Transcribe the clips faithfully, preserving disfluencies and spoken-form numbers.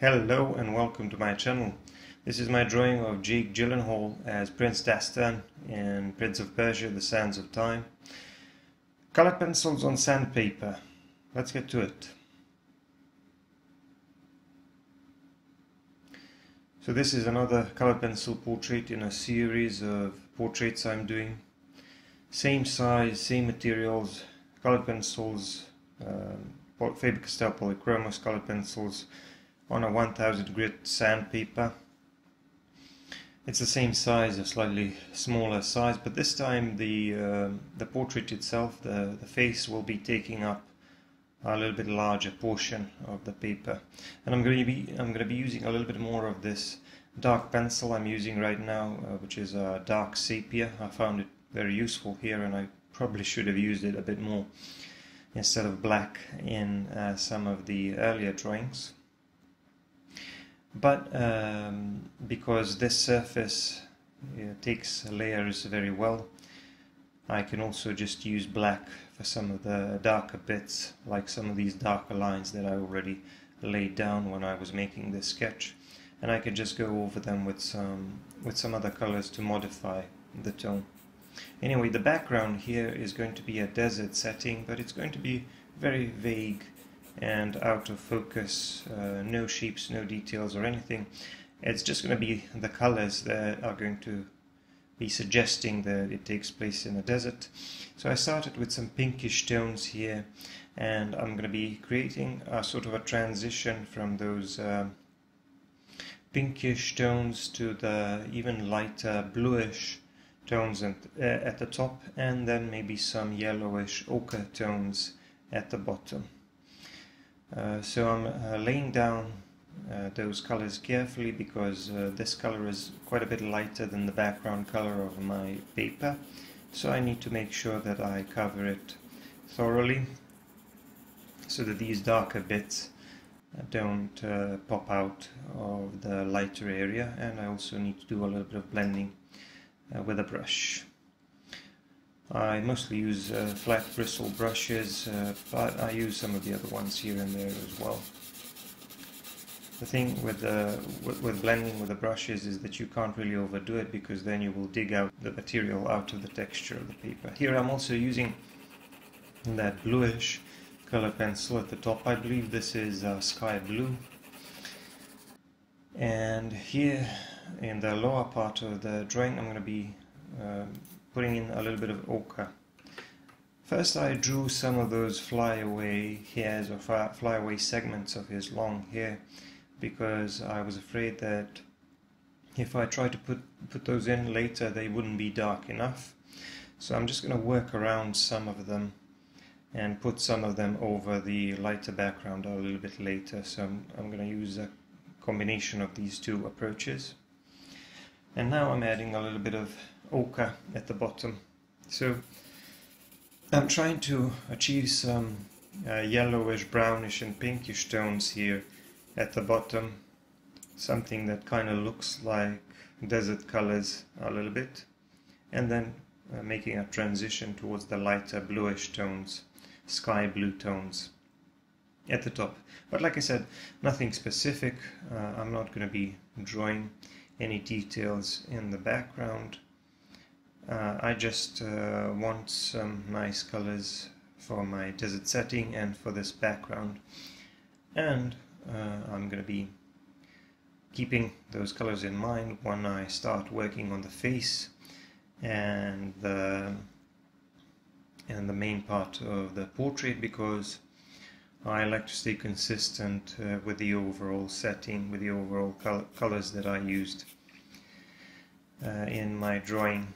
Hello and welcome to my channel. This is my drawing of Jake Gyllenhaal as Prince Dastan in Prince of Persia, The Sands of Time. Color pencils on sandpaper. Let's get to it. So this is another color pencil portrait in a series of portraits I'm doing. Same size, same materials, color pencils, um, Faber-Castell Polychromos color pencils, on a one thousand grit sandpaper. It's the same size, a slightly smaller size, but this time the uh, the portrait itself, the, the face, will be taking up a little bit larger portion of the paper. And I'm going to be I'm going to be using a little bit more of this dark pencil I'm using right now, uh, which is a dark sepia. I found it very useful here, and I probably should have used it a bit more instead of black in uh, some of the earlier drawings. But um, because this surface uh, takes layers very well, I can also just use black for some of the darker bits, like some of these darker lines that I already laid down when I was making this sketch, and I can just go over them with some with some other colors to modify the tone. Anyway, the background here is going to be a desert setting, but it's going to be very vague and out of focus, uh, no shapes, no details or anything. It's just going to be the colors that are going to be suggesting that it takes place in a desert. So I started with some pinkish tones here, and I'm going to be creating a sort of a transition from those uh, pinkish tones to the even lighter bluish tones at, uh, at the top, and then maybe some yellowish ochre tones at the bottom. Uh, so I'm uh, laying down uh, those colors carefully, because uh, this color is quite a bit lighter than the background color of my paper, so I need to make sure that I cover it thoroughly so that these darker bits don't uh, pop out of the lighter area, and I also need to do a little bit of blending uh, with a brush. I mostly use uh, flat bristle brushes, uh, but I use some of the other ones here and there as well. The thing with, uh, with, with blending with the brushes is that you can't really overdo it, because then you will dig out the material out of the texture of the paper. Here I'm also using that bluish color pencil at the top. I believe this is uh, sky blue. And here in the lower part of the drawing I'm going to be um, putting in a little bit of ochre. First I drew some of those flyaway hairs or flyaway segments of his long hair, because I was afraid that if I tried to put, put those in later they wouldn't be dark enough. So I'm just going to work around some of them and put some of them over the lighter background a little bit later. So I'm, I'm going to use a combination of these two approaches. And now I'm adding a little bit of ochre at the bottom. So I'm trying to achieve some uh, yellowish, brownish and pinkish tones here at the bottom, something that kind of looks like desert colors a little bit, and then uh, making a transition towards the lighter bluish tones, sky blue tones at the top. But like I said, nothing specific. uh, I'm not going to be drawing any details in the background. Uh, I just uh, want some nice colors for my desert setting and for this background, and uh, I'm going to be keeping those colors in mind when I start working on the face and the, and the main part of the portrait, because I like to stay consistent uh, with the overall setting, with the overall col colors that I used uh, in my drawing.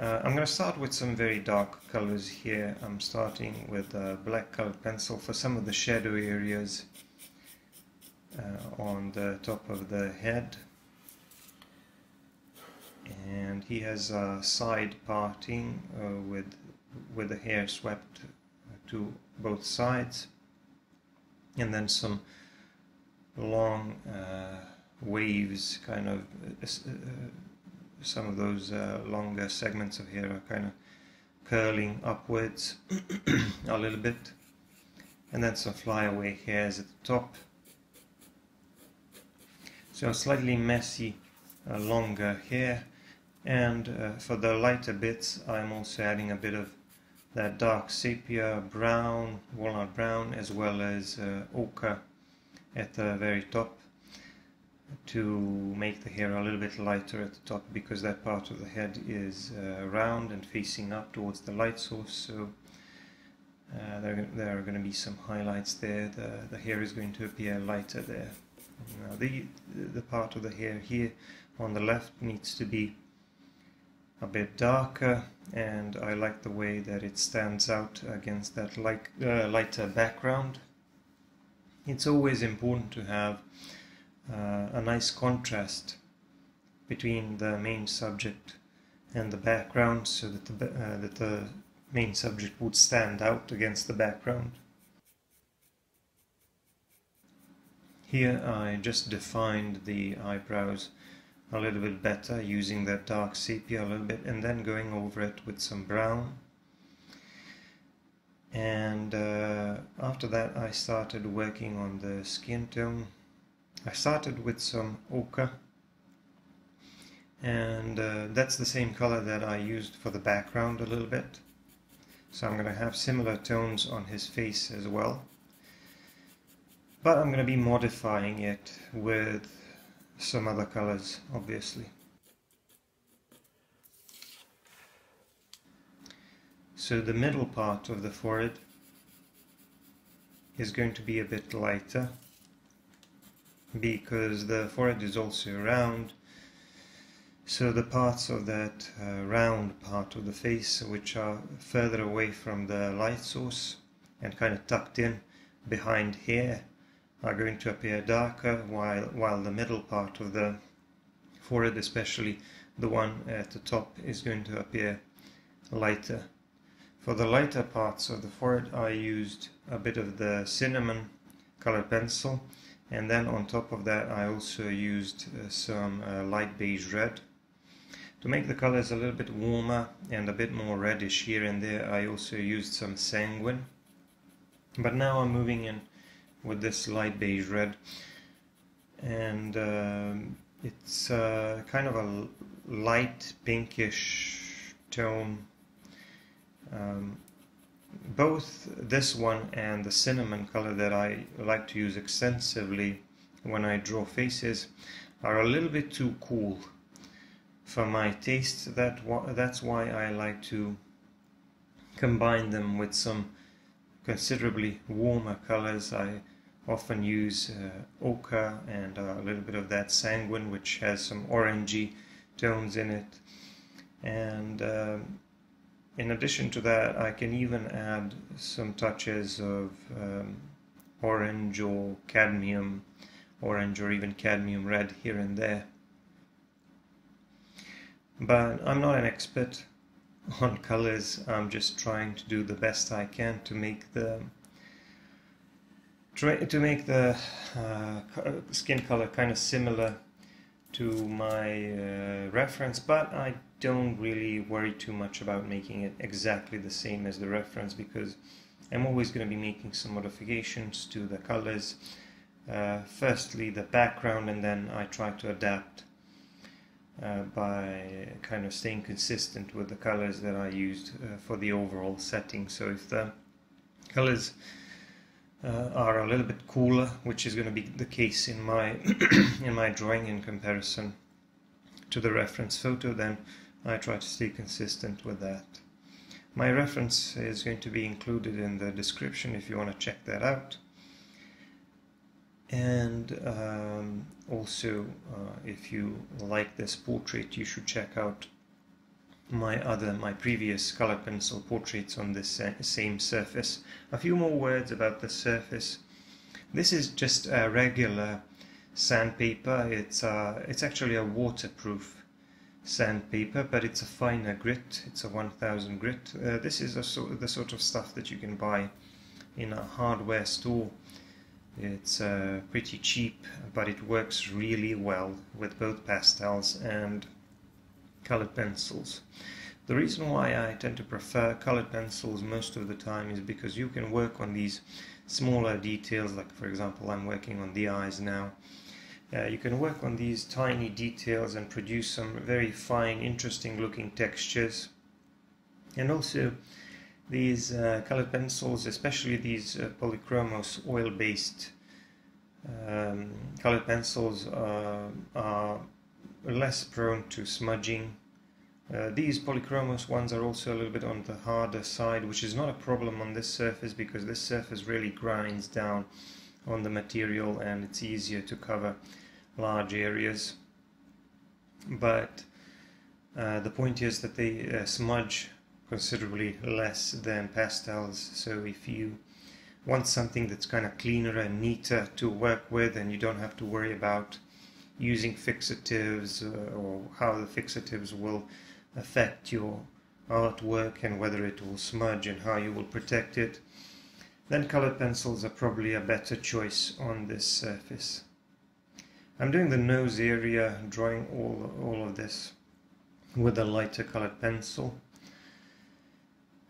Uh, I'm going to start with some very dark colors here. I'm starting with a black colored pencil for some of the shadow areas uh, on the top of the head. And he has a side parting uh, with, with the hair swept to both sides. And then some long uh, waves, kind of... Uh, some of those uh, longer segments of hair are kind of curling upwards a little bit, and then some flyaway hairs at the top, So slightly messy, uh, longer here, and uh, for the lighter bits I'm also adding a bit of that dark sepia brown, walnut brown, as well as uh, ochre at the very top to make the hair a little bit lighter at the top, because that part of the head is uh, round and facing up towards the light source, so uh, there, there are going to be some highlights there. The, the hair is going to appear lighter there. Now the, the part of the hair here on the left needs to be a bit darker, and I like the way that it stands out against that light, uh, lighter background. It's always important to have uh, a nice contrast between the main subject and the background, so that the, uh, that the main subject would stand out against the background. Here I just defined the eyebrows a little bit better, using that dark sepia a little bit and then going over it with some brown. And uh, after that I started working on the skin tone. I started with some ochre, and uh, that's the same color that I used for the background a little bit, so I'm going to have similar tones on his face as well. But I'm going to be modifying it with some other colors, obviously. So the middle part of the forehead is going to be a bit lighter, because the forehead is also round, so the parts of that uh, round part of the face, which are further away from the light source and kind of tucked in behind here, are going to appear darker, while while the middle part of the forehead, especially the one at the top, is going to appear lighter. For the lighter parts of the forehead I used a bit of the cinnamon colored pencil, and then on top of that I also used some uh, light beige red to make the colors a little bit warmer and a bit more reddish here and there. I also used some sanguine, but now I'm moving in with this light beige red, and uh, it's uh, kind of a light pinkish tone. Um, both this one and the cinnamon color that I like to use extensively when I draw faces are a little bit too cool for my taste. That that's why I like to combine them with some considerably warmer colors. I often use uh, ochre and a little bit of that sanguine, which has some orangey tones in it, and um, in addition to that I can even add some touches of um, orange or cadmium orange or even cadmium red here and there. But I'm not an expert on colors, I'm just trying to do the best I can to make the try to make the uh, skin color kind of similar to my uh, reference, but I don't really worry too much about making it exactly the same as the reference, because I'm always going to be making some modifications to the colors, uh, firstly the background, and then I try to adapt Uh, by kind of staying consistent with the colors that I used uh, for the overall setting. So if the colors uh, are a little bit cooler, which is going to be the case in my in my drawing in comparison to the reference photo, then I try to stay consistent with that. My reference is going to be included in the description if you want to check that out. And um, also uh, if you like this portrait, you should check out my other my previous color pencil portraits on this same surface. A few more words about the surface. This is just a regular sandpaper. It's uh, it's actually a waterproof sandpaper, but it's a finer grit. It's a one thousand grit. Uh, this is a so the sort of stuff that you can buy in a hardware store. It's uh, pretty cheap, but it works really well with both pastels and colored pencils. The reason why I tend to prefer colored pencils most of the time is because you can work on these smaller details, like for example I'm working on the eyes now, Uh, you can work on these tiny details and produce some very fine, interesting looking textures. And also these uh, color pencils, especially these uh, Polychromos oil-based um, color pencils, uh, are less prone to smudging. Uh, these Polychromos ones are also a little bit on the harder side, which is not a problem on this surface because this surface really grinds down on the material and it's easier to cover large areas. But uh, the point is that they uh, smudge considerably less than pastels, so if you want something that's kind of cleaner and neater to work with and you don't have to worry about using fixatives uh, or how the fixatives will affect your artwork and whether it will smudge and how you will protect it, then colored pencils are probably a better choice on this surface. I'm doing the nose area, drawing all, all of this with a lighter colored pencil,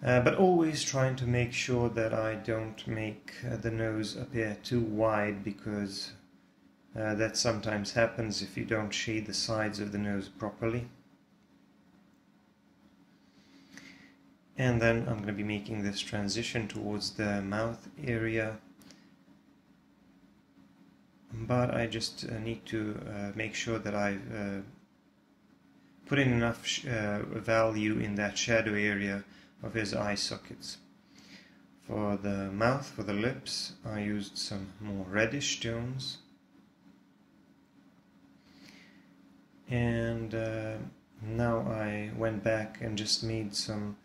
uh, but always trying to make sure that I don't make uh, the nose appear too wide, because uh, that sometimes happens if you don't shade the sides of the nose properly. And then I'm going to be making this transition towards the mouth area, but I just need to uh, make sure that I uh, put in enough sh uh, value in that shadow area of his eye sockets. For the mouth, for the lips, I used some more reddish tones, and uh, now I went back and just made some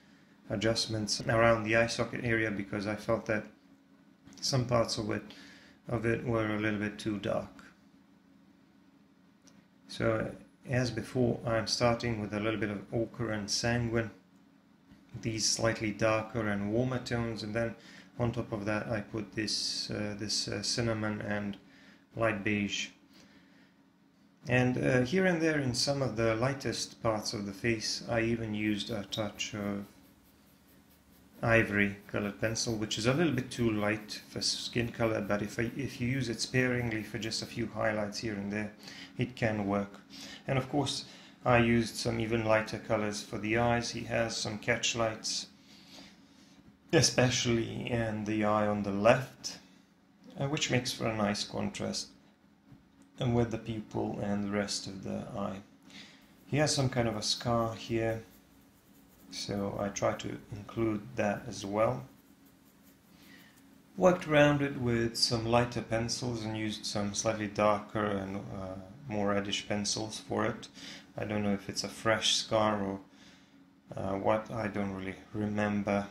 adjustments around the eye socket area because I felt that some parts of it of it were a little bit too dark. So as before, I'm starting with a little bit of ochre and sanguine, these slightly darker and warmer tones, and then on top of that I put this uh, this uh, cinnamon and light beige. And uh, here and there in some of the lightest parts of the face I even used a touch of ivory colored pencil, which is a little bit too light for skin color, but if, I, if you use it sparingly for just a few highlights here and there, it can work. And of course I used some even lighter colors for the eyes. He has some catch lights, especially in the eye on the left, uh, which makes for a nice contrast and with the pupil and the rest of the eye. He has some kind of a scar here, so I try to include that as well. Worked around it with some lighter pencils and used some slightly darker and uh, more reddish pencils for it. I don't know if it's a fresh scar or uh, what, I don't really remember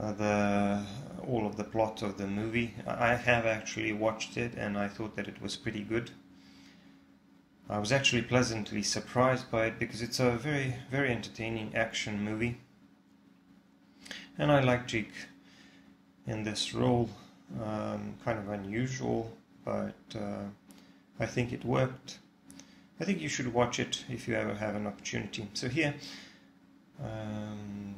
uh, the, all of the plot of the movie. I have actually watched it and I thought that it was pretty good. I was actually pleasantly surprised by it because it's a very, very entertaining action movie, and I like Jake in this role. Um, kind of unusual, but uh, I think it worked. I think you should watch it if you ever have an opportunity. So here, um,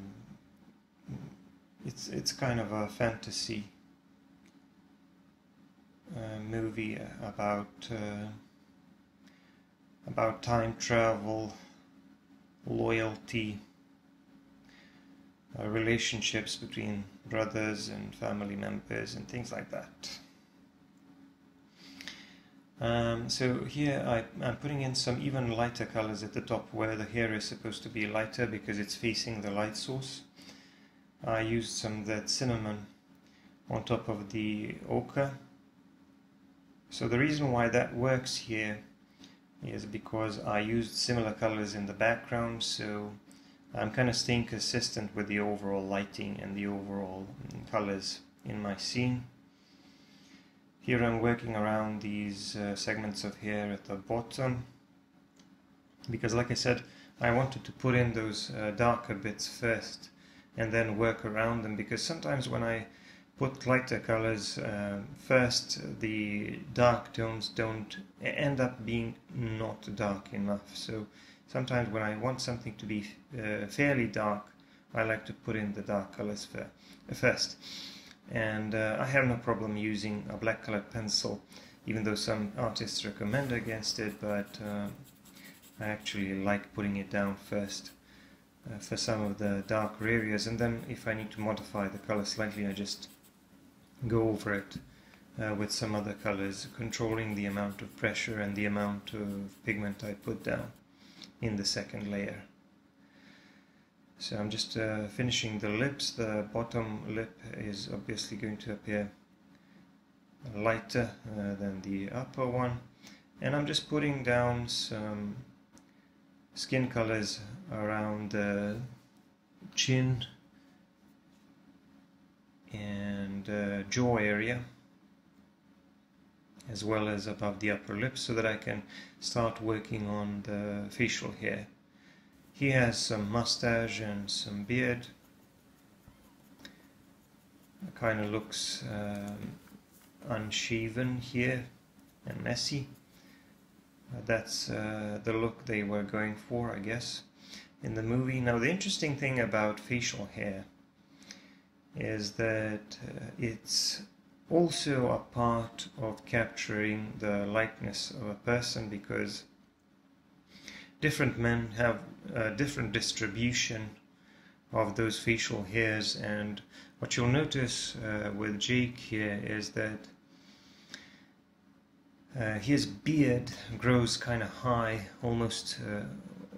it's it's kind of a fantasy uh, movie about. Uh, about time travel, loyalty, uh, relationships between brothers and family members and things like that. Um, so here I, I'm putting in some even lighter colors at the top where the hair is supposed to be lighter because it's facing the light source. I used some of that cinnamon on top of the ochre. So the reason why that works here is because I used similar colors in the background, so I'm kind of staying consistent with the overall lighting and the overall colors in my scene. Here I'm working around these uh, segments of hair at the bottom because, like I said, I wanted to put in those uh, darker bits first and then work around them, because sometimes when I put lighter colors uh, first, the dark tones don't end up being not dark enough. So sometimes when I want something to be uh, fairly dark, I like to put in the dark colors for, uh, first. And uh, I have no problem using a black colored pencil even though some artists recommend against it, but uh, I actually like putting it down first uh, for some of the darker areas, and then if I need to modify the color slightly, I just go over it uh, with some other colors, controlling the amount of pressure and the amount of pigment I put down in the second layer. So I'm just uh, finishing the lips. The bottom lip is obviously going to appear lighter uh, than the upper one, and I'm just putting down some skin colors around the chin and uh, jaw area, as well as above the upper lip, so that I can start working on the facial hair. He has some mustache and some beard. It kind of looks um, unshaven here and messy. Uh, that's uh, the look they were going for, I guess, in the movie. Now, the interesting thing about facial hair is that uh, it's also a part of capturing the likeness of a person, because different men have a different distribution of those facial hairs. And what you'll notice uh, with Jake here is that uh, his beard grows kind of high, almost uh,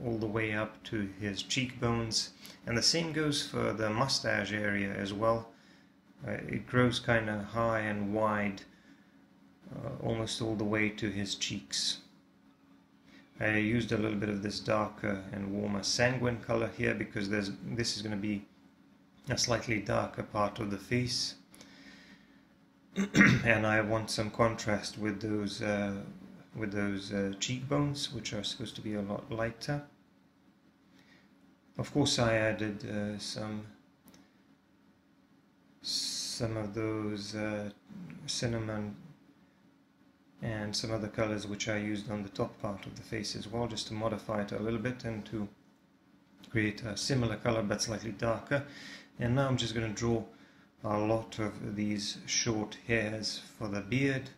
all the way up to his cheekbones, and the same goes for the mustache area as well. Uh, it grows kind of high and wide, uh, almost all the way to his cheeks. I used a little bit of this darker and warmer sanguine color here, because there's, this is going to be a slightly darker part of the face, and I want some contrast with those uh, with those uh, cheekbones, which are supposed to be a lot lighter. Of course, I added uh, some some of those uh, cinnamon and some other colors which I used on the top part of the face as well, just to modify it a little bit and to create a similar color but slightly darker. And now I'm just going to draw a lot of these short hairs for the beard,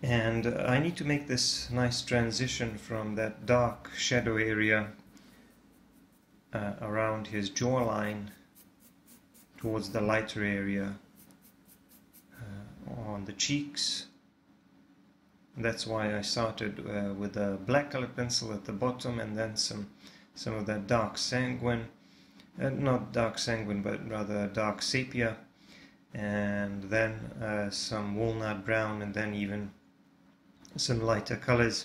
and I need to make this nice transition from that dark shadow area uh, around his jawline towards the lighter area uh, on the cheeks. That's why I started uh, with a black color pencil at the bottom, and then some some of that dark sanguine, uh, not dark sanguine, but rather dark sepia, and then uh, some walnut brown, and then even some lighter colors.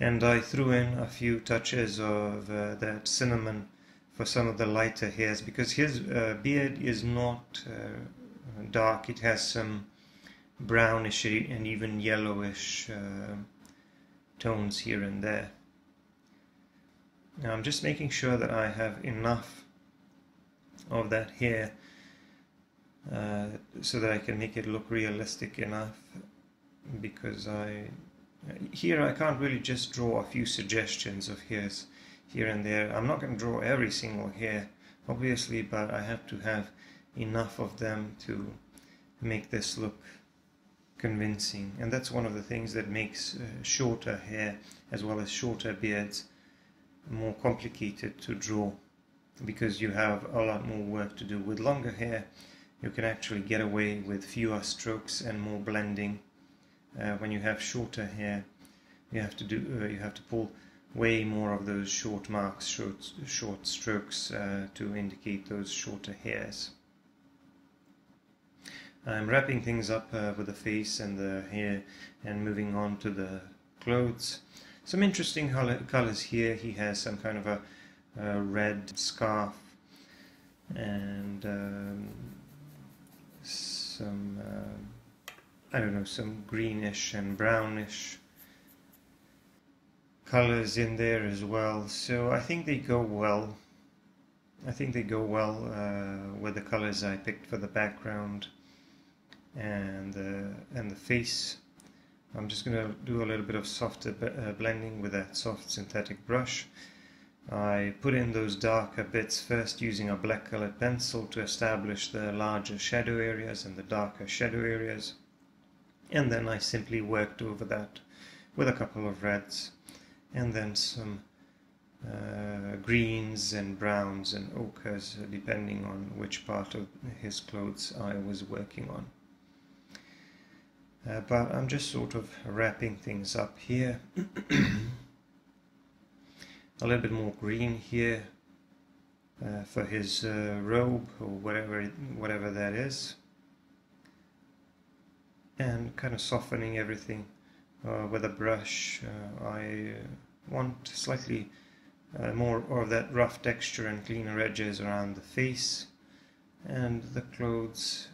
And I threw in a few touches of uh, that cinnamon for some of the lighter hairs, because his uh, beard is not uh, dark. It has some brownish and even yellowish uh, tones here and there. Now I'm just making sure that I have enough of that hair uh, so that I can make it look realistic enough, because I here I can't really just draw a few suggestions of hairs here and there. I'm not going to draw every single hair, obviously, but I have to have enough of them to make this look convincing. And that's one of the things that makes uh, shorter hair as well as shorter beards more complicated to draw, because you have a lot more work to do. With longer hair you can actually get away with fewer strokes and more blending. Uh, when you have shorter hair you have to do uh, you have to pull way more of those short marks, short, short strokes uh, to indicate those shorter hairs. I'm wrapping things up uh, with the face and the hair, and moving on to the clothes. Some interesting colors here. He has some kind of a, a red scarf and um, some, uh, I don't know, some greenish and brownish colors in there as well. So I think they go well. I think they go well uh, with the colors I picked for the background and uh, and the face. I'm just going to do a little bit of softer uh, blending with that soft synthetic brush. I put in those darker bits first using a black colored pencil to establish the larger shadow areas and the darker shadow areas, and then I simply worked over that with a couple of reds and then some uh, greens and browns and ochres, depending on which part of his clothes I was working on. Uh, but I'm just sort of wrapping things up here. A little bit more green here uh, for his uh, robe or whatever it, whatever that is, and kind of softening everything uh, with a brush. Uh, I want slightly uh, more of that rough texture and cleaner edges around the face and the clothes,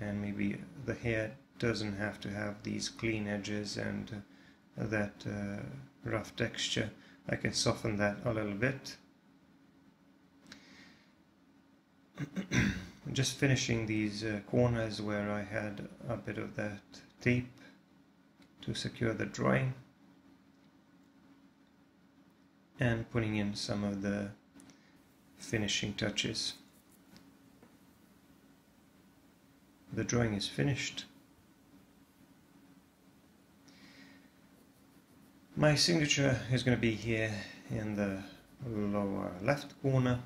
and maybe the hair doesn't have to have these clean edges and uh, that uh, rough texture. I can soften that a little bit. I'm just finishing these uh, corners where I had a bit of that tape to secure the drawing, and putting in some of the finishing touches. The drawing is finished. My signature is going to be here in the lower left corner,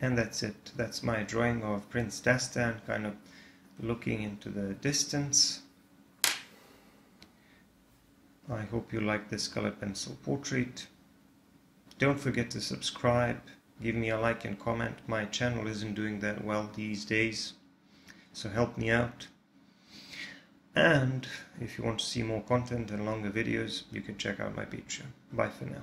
and that's it. That's my drawing of Prince Dastan kind of looking into the distance. I hope you like this colored pencil portrait. Don't forget to subscribe, give me a like and comment. My channel isn't doing that well these days, so help me out. And if you want to see more content and longer videos, you can check out my Patreon. Bye for now.